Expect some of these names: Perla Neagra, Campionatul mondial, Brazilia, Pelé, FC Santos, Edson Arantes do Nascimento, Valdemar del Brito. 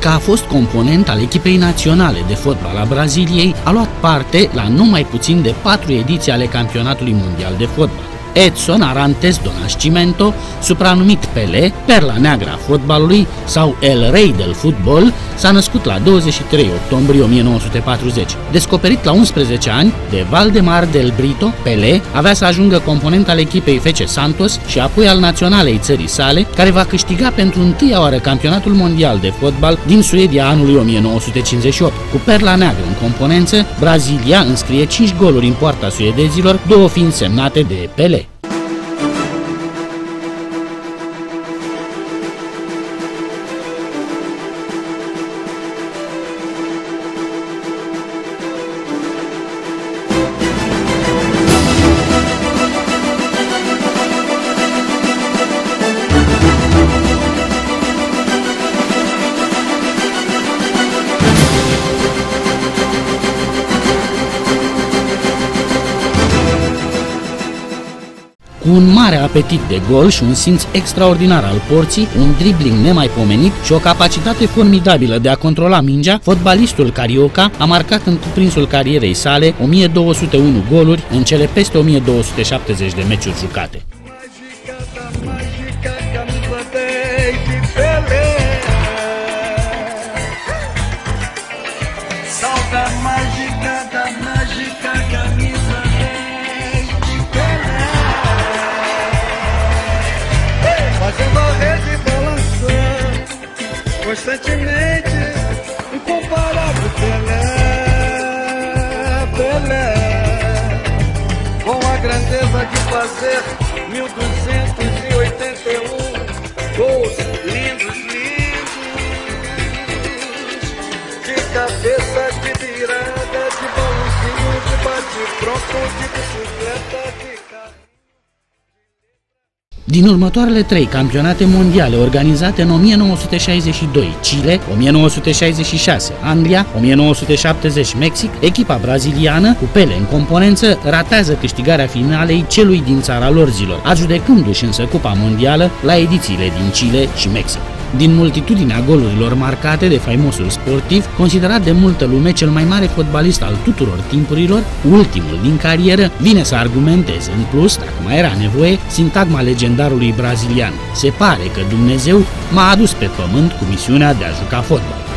că a fost component al echipei naționale de fotbal a Braziliei, a luat parte la nu mai puțin de 4 ediții ale Campionatului Mondial de Fotbal. Edson Arantes do Nascimento, supranumit Pelé, Perla Neagra a fotbalului sau El Rei del Fútbol, s-a născut la 23 octombrie 1940. Descoperit la 11 ani de Valdemar del Brito, Pelé avea să ajungă component al echipei FC Santos și apoi al naționalei țării sale, care va câștiga pentru întâia oară Campionatul mondial de fotbal din Suedia anului 1958. Cu Perla Neagră în componență, Brazilia înscrie 5 goluri în poarta suedezilor, 2 fiind semnate de Pelé. Cu un mare apetit de gol și un simț extraordinar al porții, un dribling nemaipomenit și o capacitate formidabilă de a controla mingea, fotbalistul carioca a marcat în cuprinsul carierei sale 1201 goluri în cele peste 1270 de meciuri jucate. Constantemente incomparável Pelé, Pelé, com a grandeza de fazer 1281 gols lindos, lindos, de cabeça, de virada, de bolzinho, de bate-pronto, de bicicleta, de carro. Din următoarele 3 campionate mondiale organizate în 1962 Chile, 1966 Anglia, 1970 Mexic, echipa braziliană, cu Pelé în componență, ratează câștigarea finalei celui din țara lor zilor, adjudecându-și însă Cupa Mondială la edițiile din Chile și Mexic. Din multitudinea golurilor marcate de faimosul sportiv, considerat de multă lume cel mai mare fotbalist al tuturor timpurilor, ultimul din carieră, vine să argumenteze în plus, dacă mai era nevoie, sintagma legendarului brazilian: se pare că Dumnezeu m-a adus pe pământ cu misiunea de a juca fotbal.